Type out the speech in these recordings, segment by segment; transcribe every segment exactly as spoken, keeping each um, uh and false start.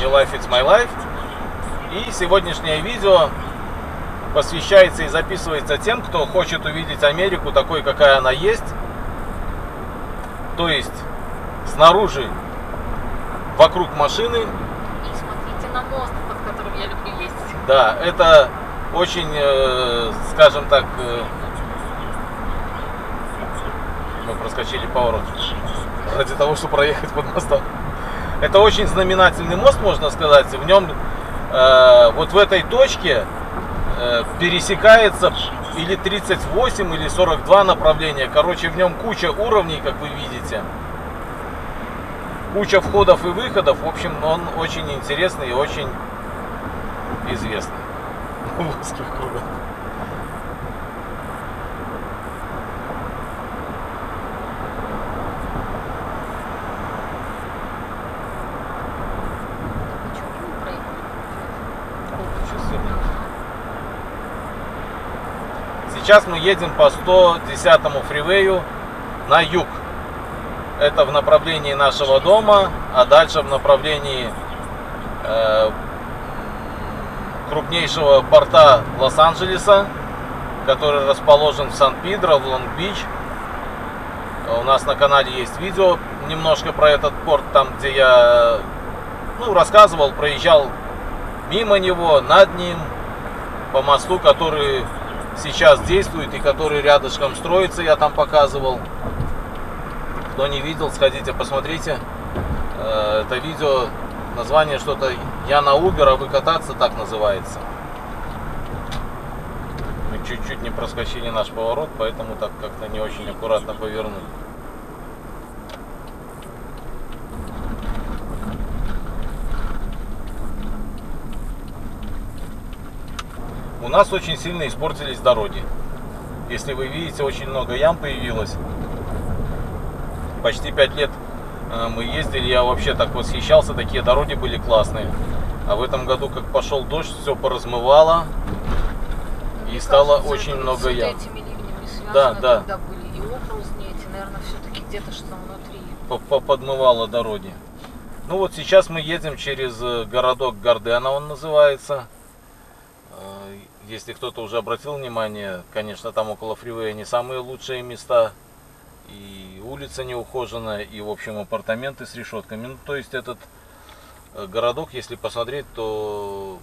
Your Life is My Life. И сегодняшнее видео посвящается и записывается тем, кто хочет увидеть Америку такой, какая она есть. То есть снаружи, вокруг машины. И смотрите на мост, под которым я люблю ездить. Да, это очень, скажем так, мы проскочили поворот ради того, чтобы проехать под мостом. Это очень знаменательный мост, можно сказать. В нем, э, вот в этой точке э, пересекается или тридцать восемь, или сорок два направления. Короче, в нем куча уровней, как вы видите. Куча входов и выходов. В общем, он очень интересный и очень известный в узких кругах. Сейчас мы едем по сто десятому фривею на юг. Это в направлении нашего дома, а дальше в направлении э, крупнейшего порта Лос-Анджелеса, который расположен в Сан-Педро, в Лонг-Бич. У нас на канале есть видео немножко про этот порт, там где я ну, рассказывал, проезжал мимо него, над ним, по мосту, который сейчас действует и который рядышком строится, я там показывал. Кто не видел, сходите посмотрите это видео. Название что-то «Я на Uber, а вы кататься» так называется. Мы чуть-чуть не проскочили наш поворот, поэтому так как-то не очень аккуратно повернули. У нас очень сильно испортились дороги. Если вы видите, очень много ям появилось. Почти пять лет мы ездили, я вообще так восхищался, такие дороги были классные. А в этом году, как пошел дождь, все поразмывало. Мне и стало кажется, очень много ям. Связано, да, да. Когда были и оползни, эти, наверное, все-таки где-то что внутри. Подмывало дороги. Ну вот сейчас мы едем через городок Гардена, он называется. Если кто-то уже обратил внимание, конечно, там около фривея не самые лучшие места. И улица неухоженная, и, в общем, апартаменты с решетками. Ну, то есть этот городок, если посмотреть, то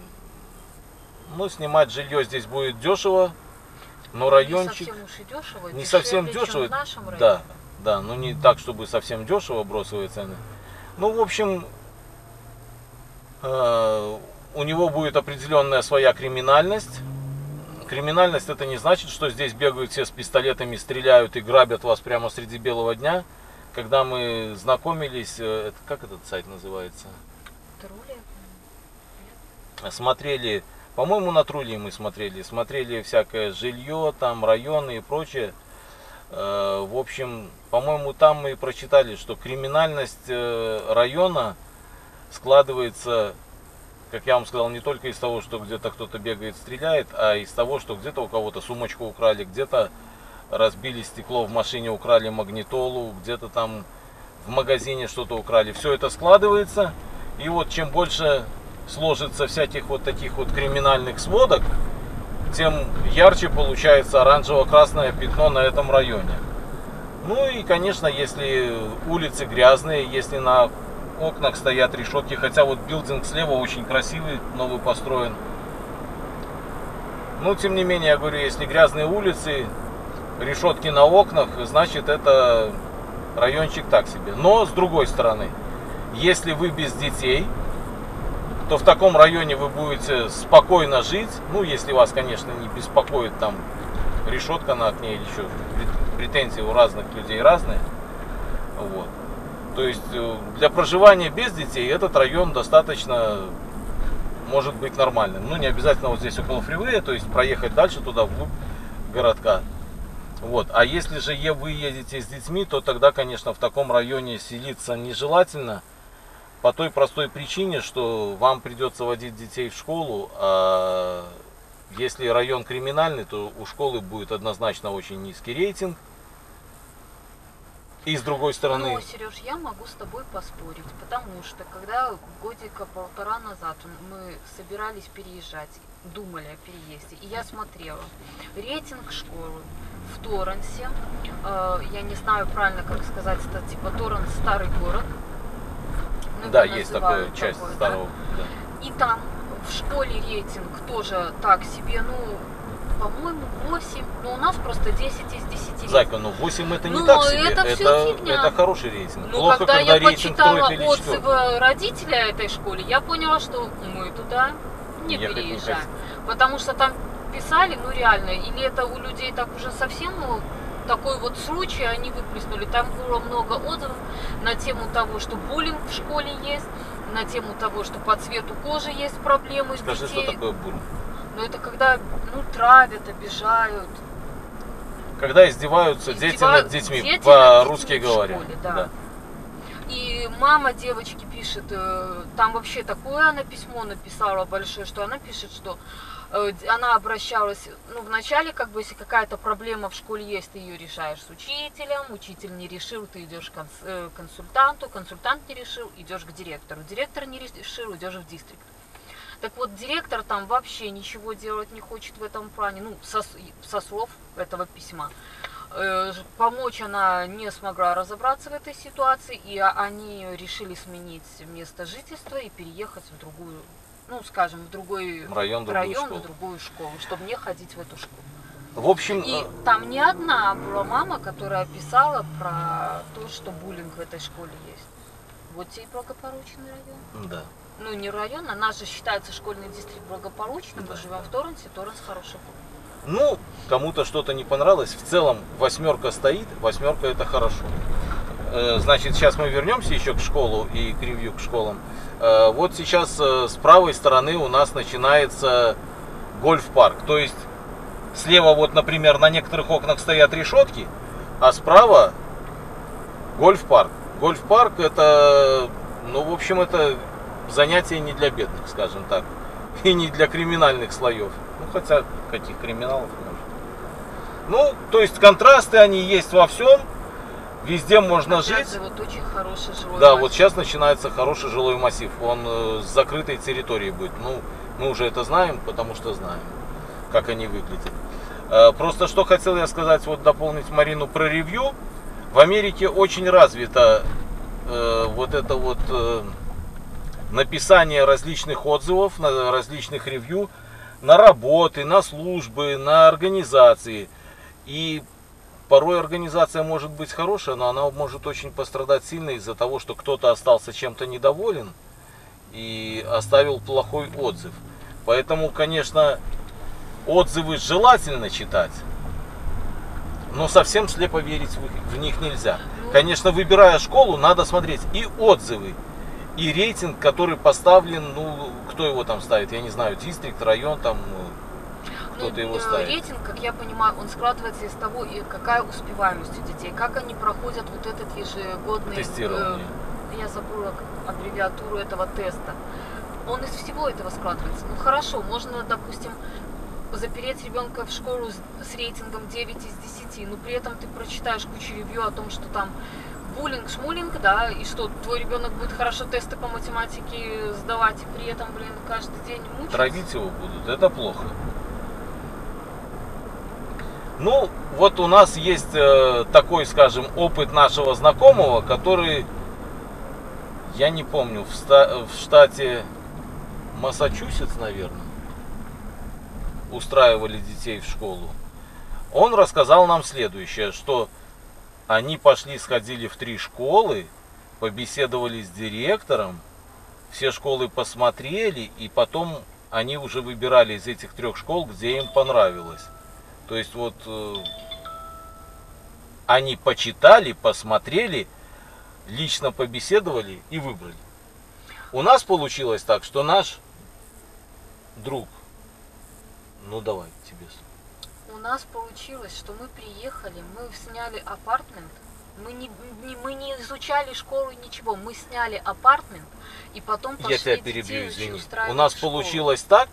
ну, снимать жилье здесь будет дешево. Но райончик... Не совсем уж и дешево. Не совсем дешево. В нашем районе. Да, да, но не так, чтобы совсем дешево бросовые цены. Ну, в общем... Э У него будет определенная своя криминальность. Криминальность — это не значит, что здесь бегают все с пистолетами, стреляют и грабят вас прямо среди белого дня. Когда мы знакомились, это, как этот сайт называется? Трули? Смотрели, по-моему, на Трули мы смотрели. Смотрели всякое жилье, там районы и прочее. В общем, по-моему, там мы прочитали, что криминальность района складывается... Как я вам сказал, не только из того, что где-то кто-то бегает, стреляет, а из того, что где-то у кого-то сумочку украли, где-то разбили стекло в машине, украли магнитолу, где-то там в магазине что-то украли. Все это складывается, и вот чем больше сложится всяких вот таких вот криминальных сводок, тем ярче получается оранжево-красное пятно на этом районе. Ну и, конечно, если улицы грязные, если на... В окнах стоят решетки, хотя вот билдинг слева очень красивый, новый построен. Но тем не менее, я говорю, если грязные улицы, решетки на окнах, значит это райончик так себе. Но с другой стороны, если вы без детей, то в таком районе вы будете спокойно жить. Ну, если вас, конечно, не беспокоит там решетка на окне или еще претензии у разных людей разные. Вот. То есть для проживания без детей этот район достаточно может быть нормальным. Ну, не обязательно вот здесь около фривея, то есть проехать дальше туда, вглубь городка. Вот. А если же вы едете с детьми, то тогда, конечно, в таком районе селиться нежелательно. По той простой причине, что вам придется водить детей в школу. А если район криминальный, то у школы будет однозначно очень низкий рейтинг. И с другой стороны... Ну, Сереж, я могу с тобой поспорить, потому что когда годика полтора назад мы собирались переезжать, думали о переезде, и я смотрела рейтинг школы в Торренсе, э, я не знаю правильно, как сказать, это типа Торренс старый город. Ну, да, есть такая часть такой, старого. Да? Да. И там в школе рейтинг тоже так себе, ну... По-моему, восемь, но у нас просто десять из десяти. Зайка, ну восемь это не но так себе, это, это, это хороший рейтинг. Но плохо, когда, когда я рейтинг почитала отзывы родителя этой школы, я поняла, что мы туда не я переезжаем. Не потому что там писали, ну реально, или это у людей так уже совсем такой вот случай, они выплеснули. Там было много отзывов на тему того, что буллинг в школе есть, на тему того, что по цвету кожи есть проблемы с детьми. Скажи, что такое буллинг? Но это когда, ну, травят, обижают. Когда издеваются, издевают, дети над детьми, по-русски говоря. Школе, да. Да. И мама девочки пишет, там вообще такое она письмо написала большое, что она пишет, что она обращалась, ну, вначале, как бы, если какая-то проблема в школе есть, ты ее решаешь с учителем, учитель не решил, ты идешь к консультанту, консультант не решил, идешь к директору, директор не решил, идешь в дистрикт. Так вот, директор там вообще ничего делать не хочет в этом плане, ну, со, со слов этого письма. Э, помочь она не смогла разобраться в этой ситуации, и они решили сменить место жительства и переехать в другую, ну, скажем, в другой район, другую район в другую школу, чтобы не ходить в эту школу. В общем... И там не одна была мама, которая писала про то, что буллинг в этой школе есть. Вот тебе и благопоручный район. Да. Ну, не район, а наш же считается школьный дистрикт благополучным, да. Мы живем в Торренсе, Торренс хороший город. Ну, кому-то что-то не понравилось, в целом восьмерка стоит, восьмерка это хорошо. Значит, сейчас мы вернемся еще к школу и к ревью к школам. Вот сейчас с правой стороны у нас начинается гольф-парк, то есть слева вот, например, на некоторых окнах стоят решетки, а справа гольф-парк. Гольф-парк это, ну, в общем, это... занятие не для бедных, скажем так, и не для криминальных слоев. Ну, хотя, каких криминалов может. Ну, то есть контрасты, они есть во всем, везде можно Опять жить. Вот очень хороший жилой да, массив. Вот сейчас начинается хороший жилой массив, он э, с закрытой территории будет. Ну, мы уже это знаем, потому что знаем, как они выглядят. Э, просто что хотел я сказать, вот дополнить Марину про ревью. В Америке очень развито э, вот это вот... Э, написание различных отзывов, на различных ревью, на работы, на службы, на организации. И порой организация может быть хорошая, но она может очень пострадать сильно из-за того, что кто-то остался чем-то недоволен и оставил плохой отзыв. Поэтому, конечно, отзывы желательно читать, но совсем слепо верить в них нельзя. Конечно, выбирая школу, надо смотреть и отзывы, и рейтинг, который поставлен, ну, кто его там ставит, я не знаю, дистрикт, район, там, кто-то ну, его ставит. Рейтинг, как я понимаю, он складывается из того, и какая успеваемость у детей, как они проходят вот этот ежегодный... Тестирование. Э, я забыла аббревиатуру этого теста. Он из всего этого складывается. Ну, хорошо, можно, допустим, запереть ребенка в школу с, с рейтингом девять из десяти, но при этом ты прочитаешь кучу ревью о том, что там... буллинг, шмулинг, да, и что, твой ребенок будет хорошо тесты по математике сдавать, и при этом, блин, каждый день мучиться? Травить его будут, это плохо. Ну, вот у нас есть э, такой, скажем, опыт нашего знакомого, который, я не помню, в, ста в штате Массачусетс, наверное, устраивали детей в школу. Он рассказал нам следующее, что... Они пошли, сходили в три школы, побеседовали с директором, все школы посмотрели, и потом они уже выбирали из этих трех школ, где им понравилось. То есть вот э, они почитали, посмотрели, лично побеседовали и выбрали. У нас получилось так, что наш друг, ну давай тебе слово. У нас получилось, что мы приехали, мы сняли апартмент, мы не, не, мы не изучали школу, ничего, мы сняли апартмент и потом пошли. Я тебя перебью, извини. У нас получилось так,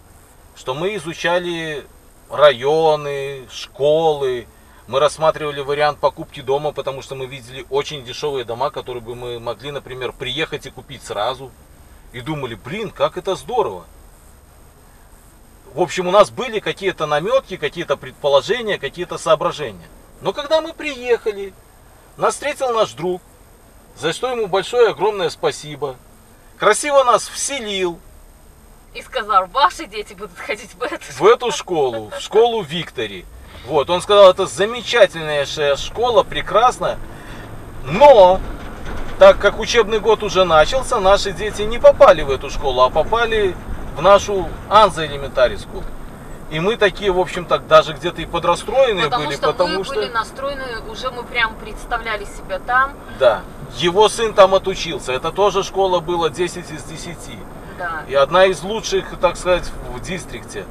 что мы изучали районы, школы, Мы рассматривали вариант покупки дома, потому что мы видели очень дешевые дома, которые бы мы могли, например, приехать и купить сразу. И думали, блин, как это здорово. В общем, у нас были какие-то наметки, какие-то предположения, какие-то соображения. Но когда мы приехали, нас встретил наш друг, за что ему большое огромное спасибо. Красиво нас вселил. И сказал, ваши дети будут ходить в эту школу. В эту школу, в школу Виктории. Вот, он сказал, это замечательнейшая школа, прекрасная. Но, так как учебный год уже начался, наши дети не попали в эту школу, а попали в нашу Анза-Элементариску. И мы такие, в общем-то, даже где-то и подрастроенные потому были, что потому что... Потому что мы были настроены, уже мы прям представляли себя там. Да, его сын там отучился, это тоже школа была десять из десяти. Да. И одна из лучших, так сказать, в дистрикте.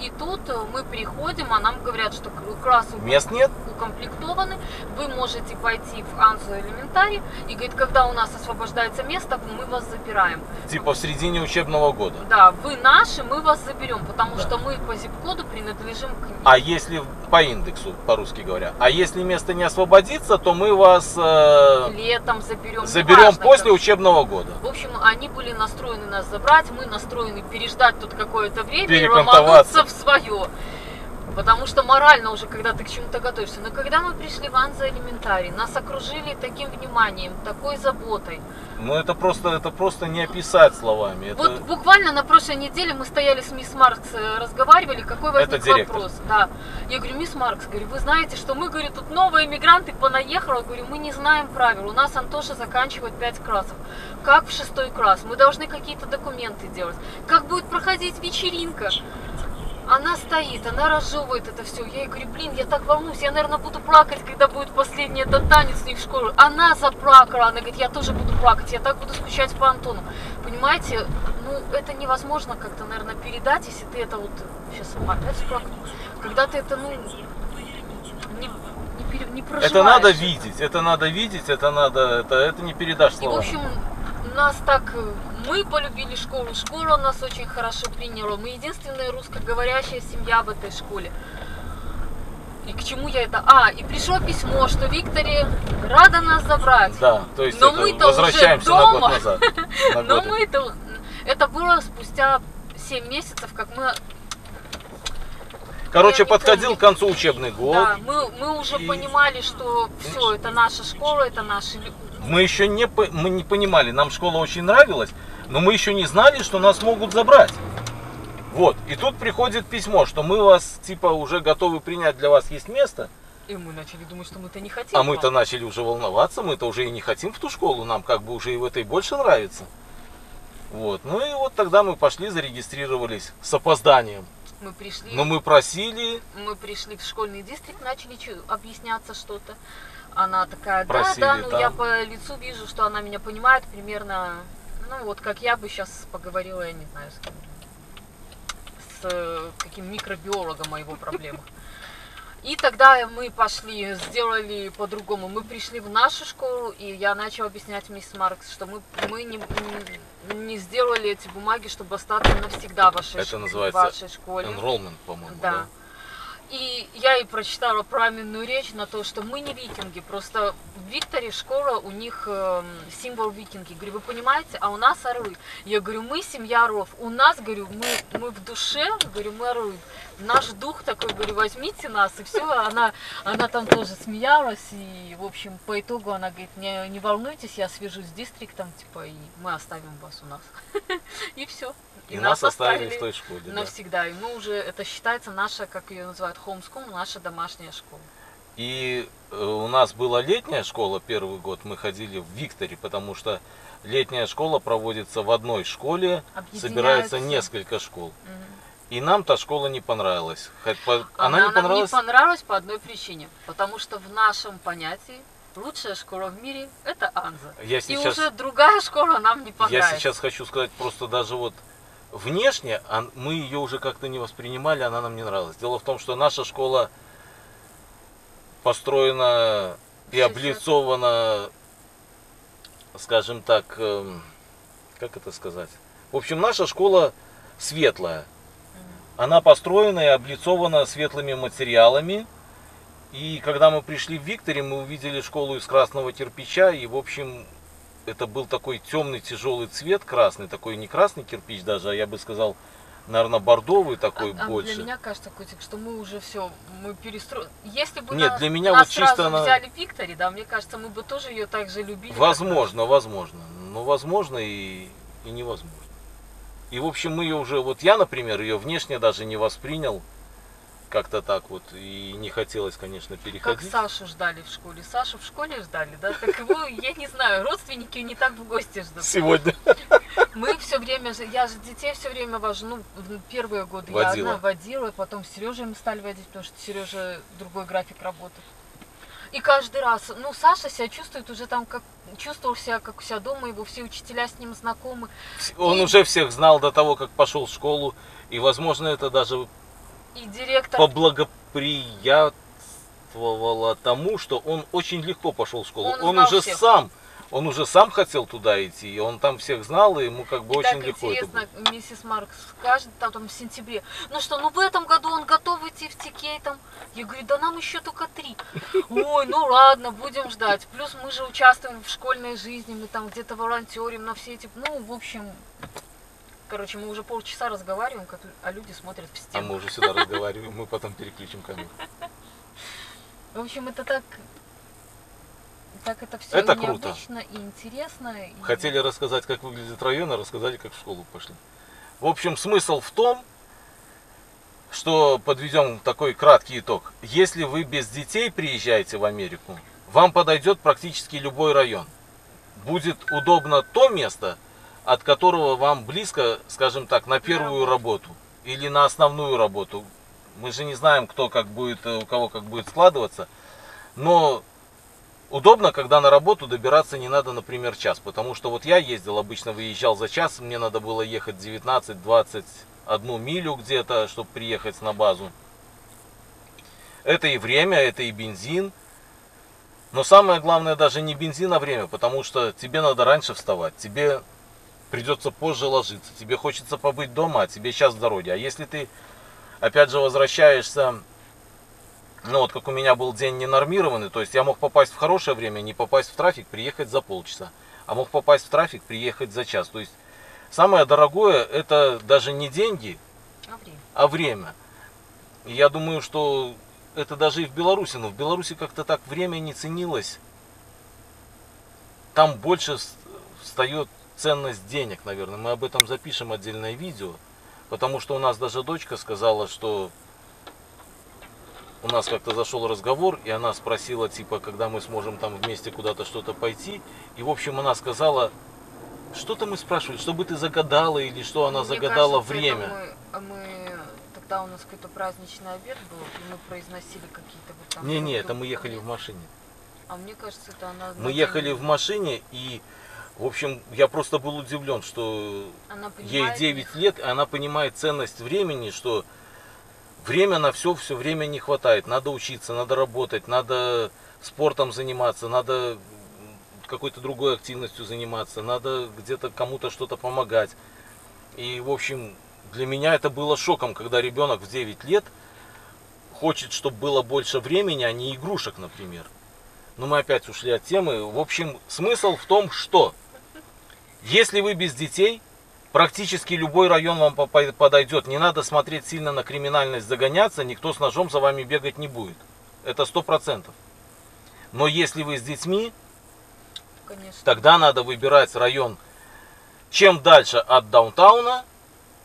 И тут мы приходим, а нам говорят, что класс мест нет, укомплектованы, вы можете пойти в Анзу-Элементари, и говорит, когда у нас освобождается место, мы вас забираем. Типа в середине учебного года. Да, вы наши, мы вас заберем, потому да. что мы по зип-коду принадлежим к ним. А если по индексу, по-русски говоря, а если место не освободится, то мы вас э... летом заберем. Заберем важно, после как... учебного года. В общем, они были настроены нас забрать, мы настроены переждать тут какое-то время и ломануться в свое. Потому что морально уже, когда ты к чему-то готовишься. Но когда мы пришли в Анза-Элементари, нас окружили таким вниманием, такой заботой. Ну это просто, это просто не описать словами. Вот это... буквально на прошлой неделе мы стояли с мисс Маркс, разговаривали, какой возник вопрос. Да. Я говорю, мисс Маркс, говорю, вы знаете, что мы, говорю, тут новые мигранты понаехали, говорю, мы не знаем правил, у нас Антоша заканчивает пять классов. Как в шестой класс? Мы должны какие-то документы делать. Как будет проходить вечеринка? Она стоит, она разжевывает это все. Я ей говорю, блин, я так волнуюсь, я, наверное, буду плакать, когда будет последний этот танец у них в школе. Она заплакала, она говорит, я тоже буду плакать, я так буду скучать по Антону. Понимаете, ну, это невозможно как-то, наверное, передать, если ты это вот... Сейчас опять плакну. Когда ты это, ну, не, не, пере... не проживаешь. Это надо видеть, это надо видеть, это надо... Это, это не передашь словами. И, в общем, нас так... Мы полюбили школу, школа нас очень хорошо приняла. Мы единственная русскоговорящая семья в этой школе. И к чему я это? А, и пришло письмо, что Виктория рада нас забрать. Да, то есть но мы-то возвращаемся уже дома. На год назад. На но мы-то... Это было спустя семь месяцев, как мы... Короче, подходил к концу учебный год. Да, мы, мы уже и... понимали, что все, это наша школа, это наши... Мы еще не, мы не понимали, нам школа очень нравилась, но мы еще не знали, что нас могут забрать. Вот, и тут приходит письмо, что мы вас, типа, уже готовы принять, для вас есть место. И мы начали думать, что мы-то не хотим. А мы-то начали уже волноваться, мы-то уже и не хотим в ту школу, нам как бы уже и в этой больше нравится. Вот, ну и вот тогда мы пошли, зарегистрировались с опозданием. Мы пришли. Но мы просили. Мы пришли в школьный дистрикт, начали объясняться что-то. Она такая, да, просили, да, ну там. Я по лицу вижу, что она меня понимает примерно, ну вот как я бы сейчас поговорила, я не знаю, с кем, с каким микробиологом о его проблемах. И тогда мы пошли, сделали по-другому, мы пришли в нашу школу, и я начала объяснять мисс Маркс, что мы, мы не, не сделали эти бумаги, чтобы остаться навсегда в вашей, это называется в вашей школе. Enrollment, по-моему, да. да? И я и прочитала правильную речь на то, что мы не викинги, просто в Виктории школа, у них э, символ викинги. Говорю, вы понимаете, а у нас орлы. Я говорю, мы семья орлов, у нас, говорю, мы, мы в душе, говорю, мы орлы. Наш дух такой, говорю, возьмите нас, и все. Она, она там тоже смеялась, и, в общем, по итогу она говорит, не, не волнуйтесь, я свяжусь с дистриктом, типа, и мы оставим вас у нас. И все. И, и нас оставили в той школе. Навсегда. Да. И мы уже, это считается наша, как ее называют, homeschool, наша домашняя школа. И э, у нас была летняя школа первый год, мы ходили в Виктории, потому что летняя школа проводится в одной школе, собирается несколько школ. Угу. И нам та школа не понравилась. Она, она не, понравилась? Нам не понравилась по одной причине, потому что в нашем понятии лучшая школа в мире – это Анза. Я сейчас... И уже другая школа нам не понравилась. Я сейчас хочу сказать, просто даже вот внешне мы ее уже как-то не воспринимали, она нам не нравилась. Дело в том, что наша школа построена и облицована, скажем так, как это сказать? В общем, наша школа светлая. Она построена и облицована светлыми материалами. И когда мы пришли в Викторию, мы увидели школу из красного кирпича. И, в общем, это был такой темный, тяжелый цвет, красный. Такой не красный кирпич даже, а я бы сказал, наверное, бордовый такой а, больше. А для меня кажется, Котик, что мы уже все, мы перестроили. Если бы Нет, на, для меня нас вот чисто сразу она... взяли в Викторию, да, мне кажется, мы бы тоже ее так же любили. Возможно, возможно. Но возможно и, и невозможно. И, в общем, мы ее уже, вот я, например, ее внешне даже не воспринял. Как-то так вот, и не хотелось, конечно, переходить. Как Сашу ждали в школе. Сашу в школе ждали, да? Так его, я не знаю, родственники не так в гости ждут. Сегодня. Мы все время, я же детей все время вожу, ну, первые годы водила. я одна водила, потом с Сережей мы стали водить, потому что Сережа другой график работы. И каждый раз, ну, Саша себя чувствует уже там, как чувствовал себя, как у себя дома, его все учителя с ним знакомы. Он и... уже всех знал до того, как пошел в школу, и, возможно, это даже... И директор поблагоприятствовало тому, что он очень легко пошел в школу. Он, он уже всех. сам, он уже сам хотел туда идти, и он там всех знал, и ему как бы и очень так легко. Интересно, это было. Миссис Маркс скажет там в сентябре, ну что, ну в этом году он готов идти в Тикей там. Я говорю, да нам еще только три. Ой, ну ладно, будем ждать. Плюс мы же участвуем в школьной жизни, мы там где-то волонтерим на все эти, ну в общем. Короче, мы уже полчаса разговариваем, как, а люди смотрят в стену. А мы уже сюда разговариваем, мы потом переключим камеру. В общем, это так... Так это все это необычно круто. И интересно. И... Хотели рассказать, как выглядит район, а рассказали, как в школу пошли. В общем, смысл в том, что подведем такой краткий итог. Если вы без детей приезжаете в Америку, вам подойдет практически любой район. Будет удобно то место, от которого вам близко, скажем так, на первую работу или на основную работу. Мы же не знаем, кто как будет, у кого как будет складываться. Но удобно, когда на работу добираться не надо, например, час. Потому что вот я ездил, обычно выезжал за час, мне надо было ехать девятнадцать-двадцать одну милю где-то, чтобы приехать на базу. Это и время, это и бензин. Но самое главное даже не бензин, а время, потому что тебе надо раньше вставать, тебе... придется позже ложиться, тебе хочется побыть дома, а тебе сейчас в дороге. А если ты, опять же, возвращаешься, ну вот как у меня был день ненормированный, то есть я мог попасть в хорошее время, не попасть в трафик, приехать за полчаса, а мог попасть в трафик, приехать за час. То есть самое дорогое это даже не деньги, а время. А время. Я думаю, что это даже и в Беларуси, но в Беларуси как-то так время не ценилось. Там больше встает... ценность денег, наверное. Мы об этом запишем отдельное видео, потому что у нас даже дочка сказала, что у нас как-то зашел разговор, и она спросила, типа, когда мы сможем там вместе куда-то что-то пойти. И, в общем, она сказала, что-то мы спрашивали, что бы ты загадала, или что она Мне загадала кажется, время. Мы, мы... Тогда у нас какой-то праздничный обед был, и мы произносили какие-то... вот там. Не-не, это мы ехали в машине. А мне кажется, это она... Мы ехали в машине, и... В общем, я просто был удивлен, что ей девять лет, и она понимает ценность времени, что время на все, все время не хватает. Надо учиться, надо работать, надо спортом заниматься, надо какой-то другой активностью заниматься, надо где-то кому-то что-то помогать. И, в общем, для меня это было шоком, когда ребенок в девять лет хочет, чтобы было больше времени, а не игрушек, например. Но мы опять ушли от темы. В общем, смысл в том, что... Если вы без детей, практически любой район вам подойдет. Не надо смотреть сильно на криминальность, загоняться, никто с ножом за вами бегать не будет. Это сто процентов. Но если вы с детьми, конечно, тогда надо выбирать район. Чем дальше от даунтауна,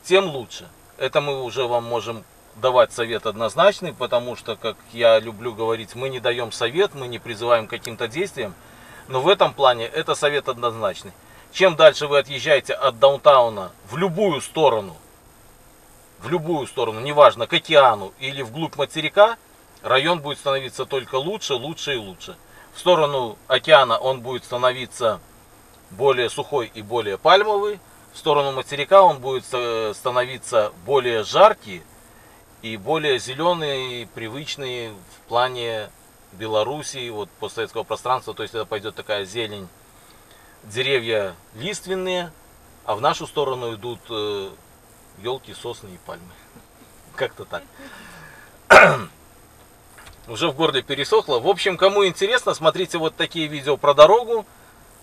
тем лучше. Это мы уже вам можем давать совет однозначный, потому что, как я люблю говорить, мы не даем совет, мы не призываем к каким-то действиям. Но в этом плане это совет однозначный. Чем дальше вы отъезжаете от даунтауна в любую сторону, в любую сторону, неважно, к океану или вглубь материка, район будет становиться только лучше, лучше и лучше. В сторону океана он будет становиться более сухой и более пальмовый. В сторону материка он будет становиться более жаркий и более зеленый, и привычный в плане Беларуси, вот постсоветского пространства. То есть это пойдет такая зелень. Деревья лиственные, а в нашу сторону идут э, елки, сосны и пальмы. Как-то так. уже в горле пересохло. В общем, кому интересно, смотрите вот такие видео про дорогу,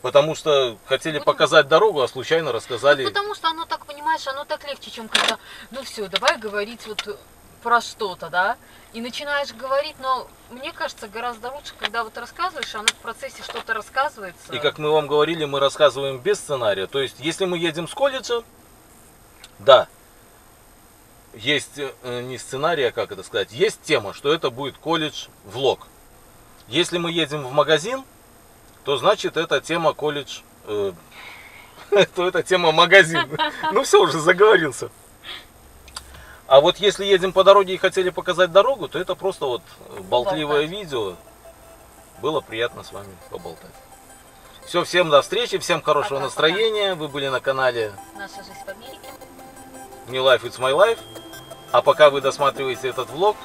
потому что хотели вот показать дорогу, а случайно рассказали. Ну, потому что оно так, понимаешь, оно так легче, чем когда, ну все, давай говорить вот про что-то, да, и начинаешь говорить, но мне кажется, гораздо лучше, когда вот рассказываешь, оно в процессе что-то рассказывается. И как мы вам говорили, мы рассказываем без сценария, то есть, если мы едем с колледжа, да, есть не сценарий, а как это сказать, есть тема, что это будет колледж-влог. Если мы едем в магазин, то значит это тема колледж, э, то это тема магазин. Ну все, уже заговорился. А вот если едем по дороге и хотели показать дорогу, то это просто вот болтливое видео. Было приятно с вами поболтать. Все, всем до встречи, всем хорошего настроения. Вы были на канале «Наша жизнь в Америке». Не life, it's my life. А пока вы досматриваете этот влог,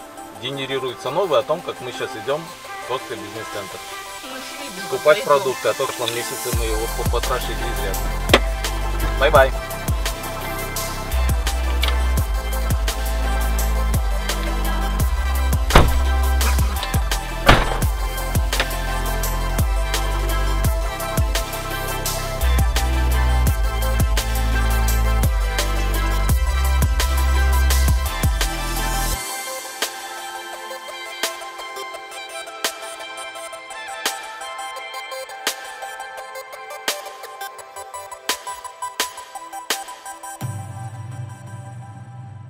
генерируется новый о том, как мы сейчас идем в Костель бизнес-центр. Скупать продукты, а то в прошлом месяце мы его потрошили изрядно. Бай-бай!